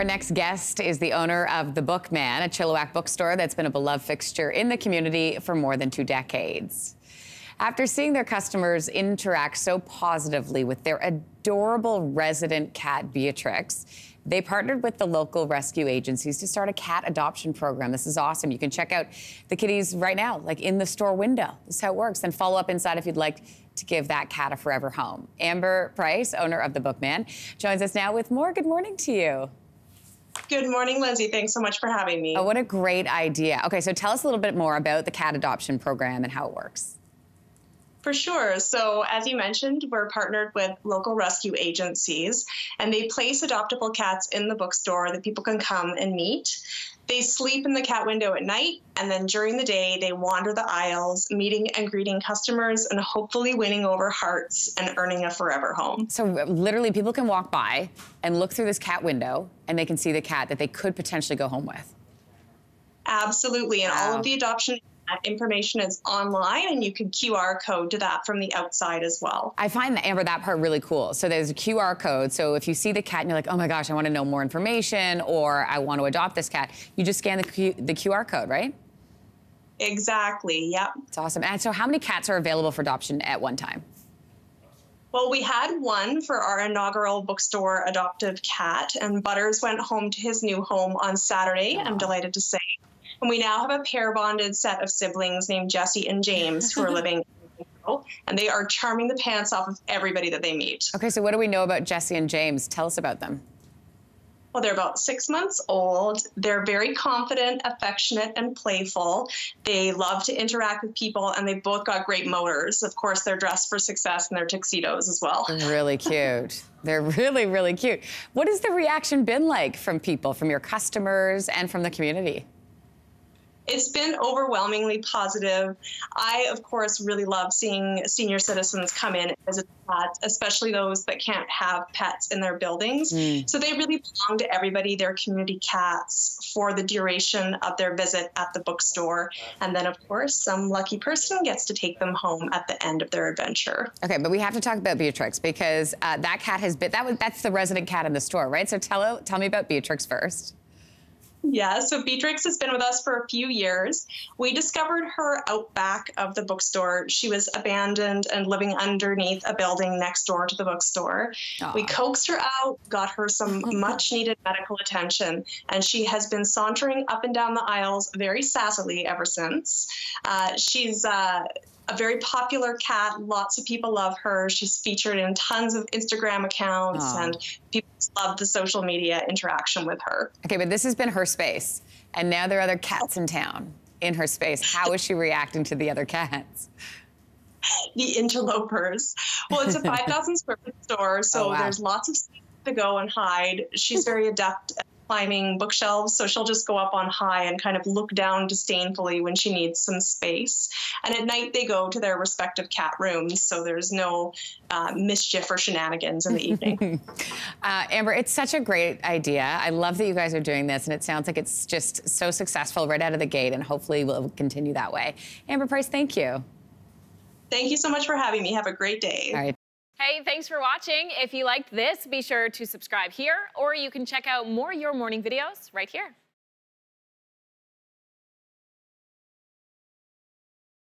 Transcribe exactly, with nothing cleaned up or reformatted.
Our next guest is the owner of The Bookman, a Chilliwack bookstore that's been a beloved fixture in the community for more than two decades. After seeing their customers interact so positively with their adorable resident cat, Beatrix, they partnered with the local rescue agencies to start a cat adoption program. This is awesome. You can check out the kitties right now, like in the store window. This is how it works. Then follow up inside if you'd like to give that cat a forever home. Amber Price, owner of The Bookman, joins us now with more. Good morning to you. Good morning, Lindsay. Thanks so much for having me. Oh, what a great idea. Okay, so tell us a little bit more about the cat adoption program and how it works. For sure. So as you mentioned, we're partnered with local rescue agencies, and they place adoptable cats in the bookstore that people can come and meet. They sleep in the cat window at night, and then during the day, they wander the aisles, meeting and greeting customers and hopefully winning over hearts and earning a forever home. So literally people can walk by and look through this cat window and they can see the cat that they could potentially go home with. Absolutely. And wow. All of the adoption information is online, and you can Q R code to that from the outside as well. I find that, Amber, that part really cool. So there's a Q R code. So if you see the cat and you're like, oh my gosh, I want to know more information, or I want to adopt this cat, you just scan the, Q the Q R code, right? Exactly. Yep. It's awesome. And so how many cats are available for adoption at one time? Well, we had one for our inaugural bookstore adoptive cat, and Butters went home to his new home on Saturday. Aww. I'm delighted to say. And we now have a pair-bonded set of siblings named Jesse and James who are living in Rio, and they are charming the pants off of everybody that they meet. Okay, so what do we know about Jesse and James? Tell us about them. Well, they're about six months old. They're very confident, affectionate, and playful. They love to interact with people, and they've both got great motors. Of course, they're dressed for success in their tuxedos as well. Really cute. They're really, really cute. What has the reaction been like from people, from your customers, and from the community? It's been overwhelmingly positive. I, of course, really love seeing senior citizens come in as a pet, especially those that can't have pets in their buildings. Mm. So they really belong to everybody, their community cats, for the duration of their visit at the bookstore. And then, of course, some lucky person gets to take them home at the end of their adventure. Okay, but we have to talk about Beatrix, because uh, that cat has been, that was, that's the resident cat in the store, right? So tell, tell me about Beatrix first. Yeah, so Beatrix has been with us for a few years. We discovered her out back of the bookstore. She was abandoned and living underneath a building next door to the bookstore. Aww. We coaxed her out, got her some much-needed medical attention, and she has been sauntering up and down the aisles very sassily ever since. Uh, she's... Uh, A very popular cat. Lots of people love her. She's featured in tons of Instagram accounts, oh. and people love the social media interaction with her. Okay, but this has been her space, and now there are other cats in town in her space. How is she reacting to the other cats? The interlopers. Well, it's a five thousand square foot store, so oh, wow. there's lots of space to go and hide. She's very adept at climbing bookshelves, so she'll just go up on high and kind of look down disdainfully when she needs some space. And at night, they go to their respective cat rooms, so there's no uh, mischief or shenanigans in the evening. uh, Amber, it's such a great idea. I love that you guys are doing this, and it sounds like it's just so successful right out of the gate, and hopefully we'll continue that way. Amber Price, thank you. Thank you so much for having me. Have a great day. All right. Hey, thanks for watching. If you liked this, be sure to subscribe here, or you can check out more Your Morning videos right here.